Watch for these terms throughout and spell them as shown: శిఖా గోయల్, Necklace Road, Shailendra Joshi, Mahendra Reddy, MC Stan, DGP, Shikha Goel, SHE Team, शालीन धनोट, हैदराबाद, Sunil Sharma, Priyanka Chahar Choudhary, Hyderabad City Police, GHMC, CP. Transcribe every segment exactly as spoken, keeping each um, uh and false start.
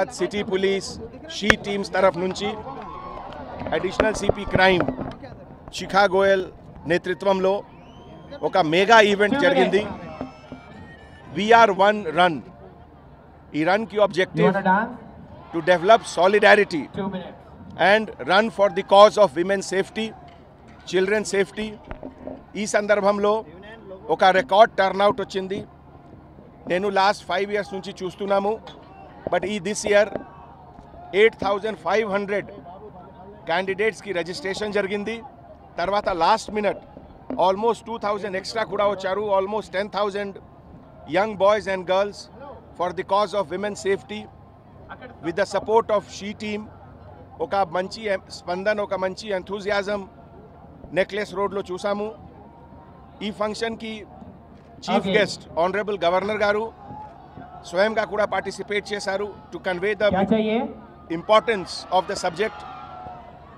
City police she teams तरफ नुंची additional CP crime Shikha Goyal नेतृत्व में ओका मेगा इवेंट जरिगिंदी। वी आर वन रन ई रन की objective to develop solidarity and run for the cause of women safety children safety. ई संदर्भंलो ओका रिकॉर्ड टर्नआउट वच्चिंदी। नेनु लास्ट फाइव इयर्स नुंची चूस्तुन्नामु बट ई this year eight thousand five hundred candidates की रजिस्ट्रेशन जरिगिंदी। तर्वाता last minute almost two thousand extra कूडा वच्चारू। Almost ten thousand young boys and girls for the cause of women safety with the support of she team ओका मंची स्पंदन ओका मंची एंथुजियाजम नेक्लेस रोड लो चूसामु। ई फंक्शन की चीफ गेस्ट ऑनरेबल गवर्नर गारू स्वयं का कूड़ा पार्टिसिपेट चेसारू to convey the importance of the subject.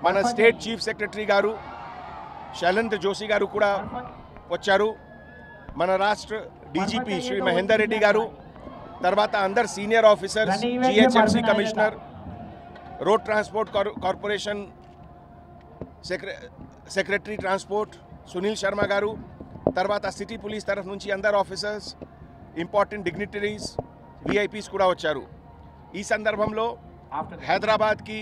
मन स्टेट चीफ सेक्रेटरी गारू शैलेंद्र जोशी गारू कूड़ा वच्चारू। मन राष्ट्र डीजीपी श्री महेंद्र रेड्डी गारू तर्वाता अंदर senior officers GHMC commissioner road transport corporation secretary transport Sunil Sharma गारू तर्वाता सिटी पुलिस तरफ नुंची अंदर ऑफिसर्स इंपॉर्टेंट डिग्निटरीज वीआईपीस कूड़ा वच्चारू। ई संदर्भंलो हैदराबाद की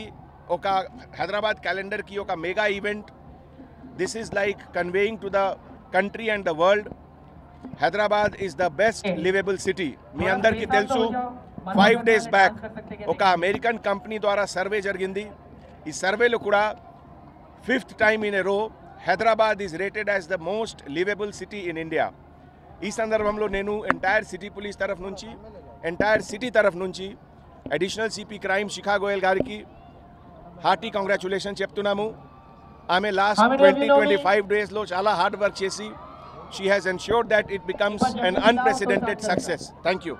ओका हैदराबाद कैलेंडर की ओका mega event this is like conveying to the country and the world हैदराबाद is the best liveable city. मी अंदर की तेलसू फाइव डेज बैक ओका अमेरिकन कंपनी द्वारा सर्वे जरिगिंदी। ई सर्वे लो कूड़ा fifth time in a row हैदराबाद is rated as the most liveable city in India. ఈ సందర్భంలో నేను ఎంటైర్ సిటీ పోలీస్ తరఫు నుంచి ఎంటైర్ సిటీ తరఫు నుంచి additional CP crime శిఖా గోయల్ గారికి హార్టీ కంగ్రాట్యులేషన్ చెప్తున్నాము। ఆమె లాస్ట్ ట్వంటీ ట్వంటీ ఫైవ్ డేస్లో చాలా హార్డ్ వర్క్ చేసి she has ensured that it becomes an unprecedented success. Thank you.